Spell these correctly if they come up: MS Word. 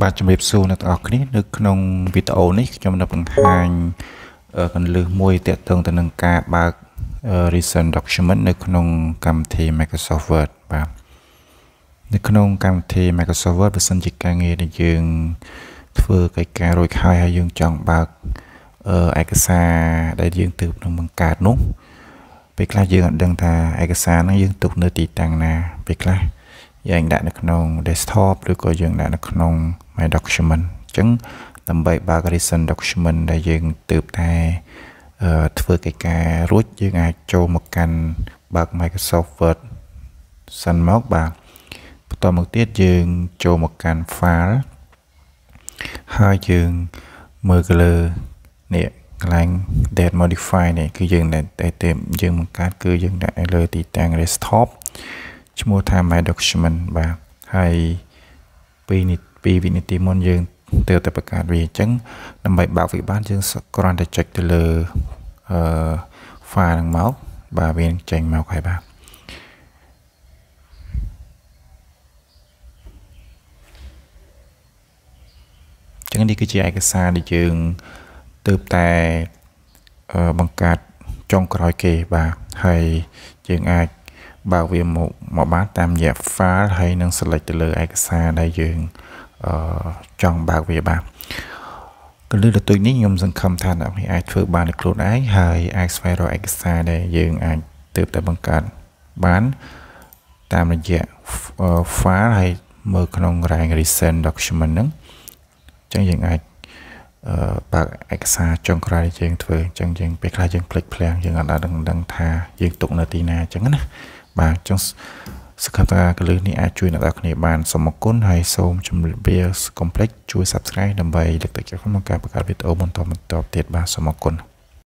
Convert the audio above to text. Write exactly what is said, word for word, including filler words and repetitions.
บาดจมูกสูนักออกนี้นึกนองวิตาโอนิกจำนวนทางกันลืมวยเตะตรงแต่หนึ่งกาบาดรีเซนด็อกชิมันนึกนองกำทีไมโครซอฟท์เวิร์ดบาดนึกนองกำทีไมโครซอฟท์เวิร์ดเป็นสัญญาเงินในยืงเพื่อไก่แกโรยคายให้ยืงจองบาดเอกสารได้ยืงตืบนองบังการนุ๊กไปคลายยืงอันดังตาเอกสารนั้นยืงตุกเนื้อตีต่างนาไปคลายยังได้นักนองเดสก์ท็อปหรือก็ยังได้นักนองMy document จึงลำใบบากริสัน document ได้ยังตืบได้เพื่อกิจการรู้ยังไงโจมกันบาก Microsoft Word สันมากบากต่อมาเตี้ยยังโจมกันไฟล์ห้ายังเมอร์เกลเนี่ยกลายเดต modify เนี่ยคือยังได้เต็มยังมันการคือยังได้เลยติดตั้ง desktop ชั่วโมงทำ My document บากให้ปีนิดปีวินิติมนยังเติมแต่ประกาศวีจังนำใบบาวิบ้านยังสกรอนได้จัดเตลฟ้าดังเมาส์บาเวียนจังเมาใครบ้างจังนี้คือจะเอกสารที่ยังเติมแต่บังการจงกรอยเกบาให้ยังอาจบาเวียนหมกหมอบ้านตามแยบฟ้าให้นังสลัดเตลเอกสารได้ยังจองบาเวียบาก็เลือกตัวนี้ยมสังคมทานเอาให้ไอเฟิร์บานในโคลนไอไฮไอสไฟร์ไอเอกสารได้ยังไอเติบแต่บังการบ้านตามระยะฟ้าให้เมื่อขนมรายรีเซนด็อกชิมันนั้นจังยังไอบาเอกสารจองใครยังเฟิร์จังยังไปใครยังพลิกแพลงยังอะไรดังดังทายังตกนาทีนาจังนะบาจังสกัดกลืนนี่อาจช่วยนักอักเนบานสมกุลไฮโซมจำเบียร์คอมเพล็กซ์ช่วย subscribe นำไปเด็กๆจากข้อมูลการประกาศวิดีโอบนต่อมันต่อเติดบาสมกุล